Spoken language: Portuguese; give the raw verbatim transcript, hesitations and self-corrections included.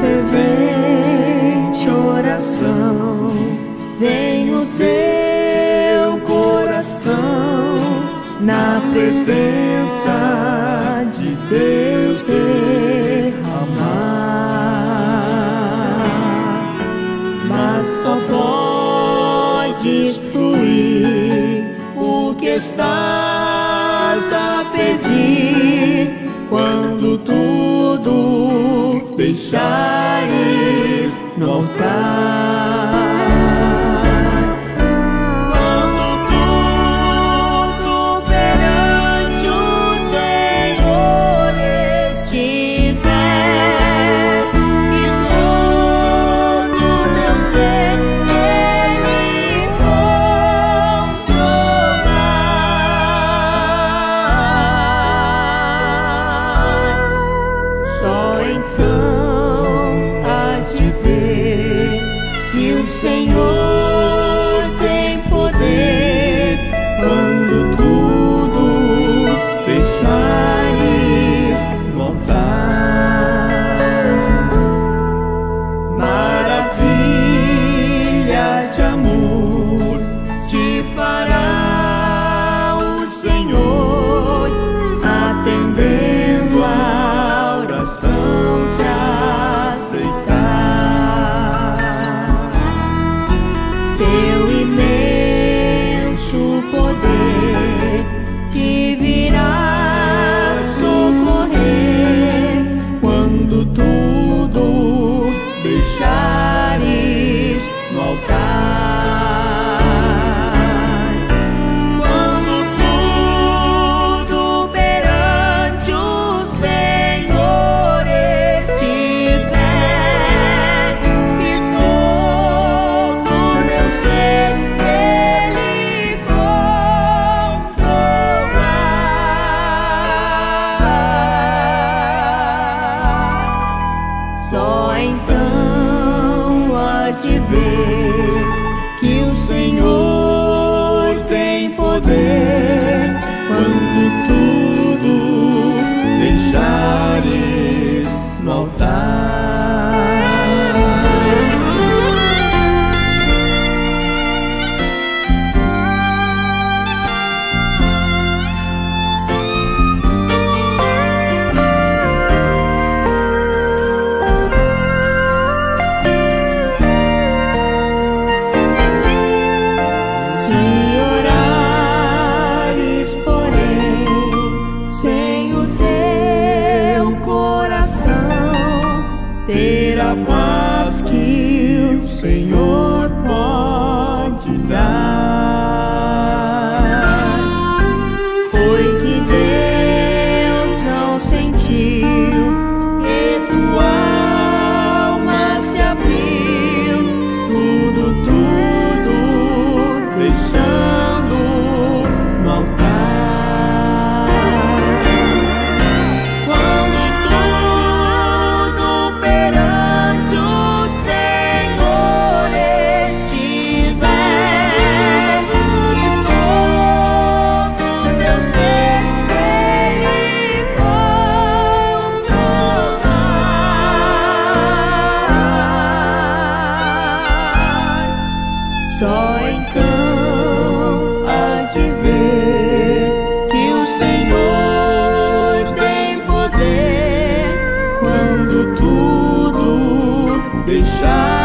fervente oração, vem o teu coração na presença de Deus derramar, mas só podes fluir o que estás a pedir quando tudo deixares no altar. Deixar